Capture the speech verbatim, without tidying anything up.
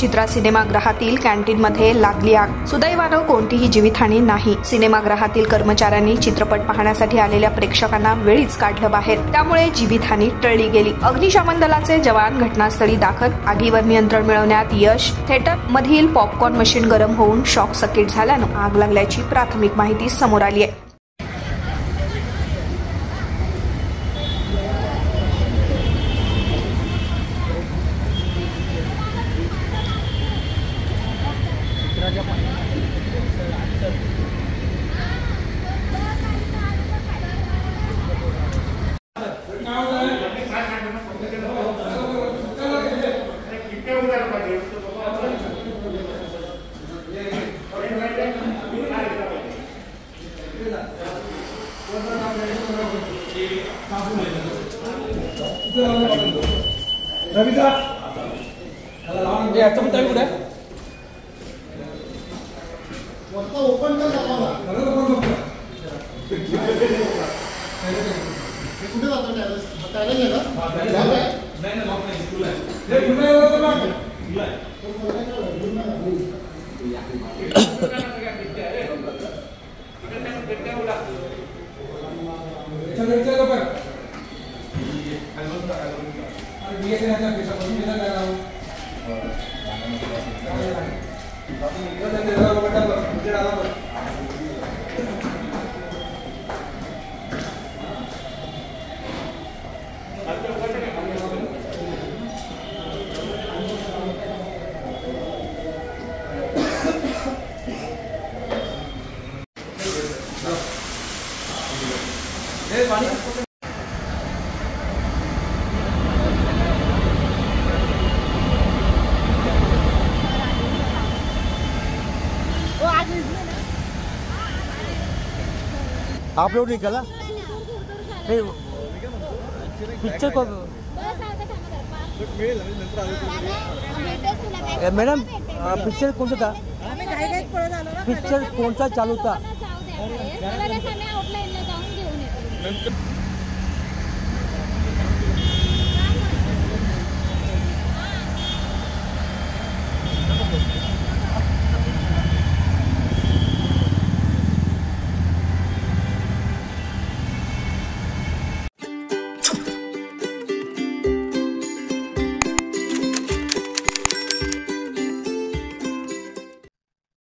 चित्रा सिनेमागृहातील कॅन्टीनमध्ये लागली आग. सुदैवाने कोणतीही जीवितहानी नाही. सिनेमागृहातील कर्मचाऱ्यांनी चित्रपट पाहण्यासाठी आलेल्या प्रेक्षकांना वेळीच काढलं बाहेर, त्यामुळे जीवितहानी टळली गेली. अग्निशमन दलाचे जवान घटनास्थळी दाखल. आगीवर नियंत्रण मिळवण्यात यश. थिएटर मधील पॉपकॉर्न मशीन गरम होऊन शॉक सर्किट झाल्यानं आग लागल्याची प्राथमिक माहिती समोर आली आहे. रविदा ओपन कर ये क्या है पैसा कौन देता है वो बाकी इधर से इधर वो बेटा मुझे डाला मत अच्छा कट के हमने ये पानी आप लोग निकला नहीं पिक्चर को मैडम पिक्चर कौन सा था पिक्चर कौन सा चालू था.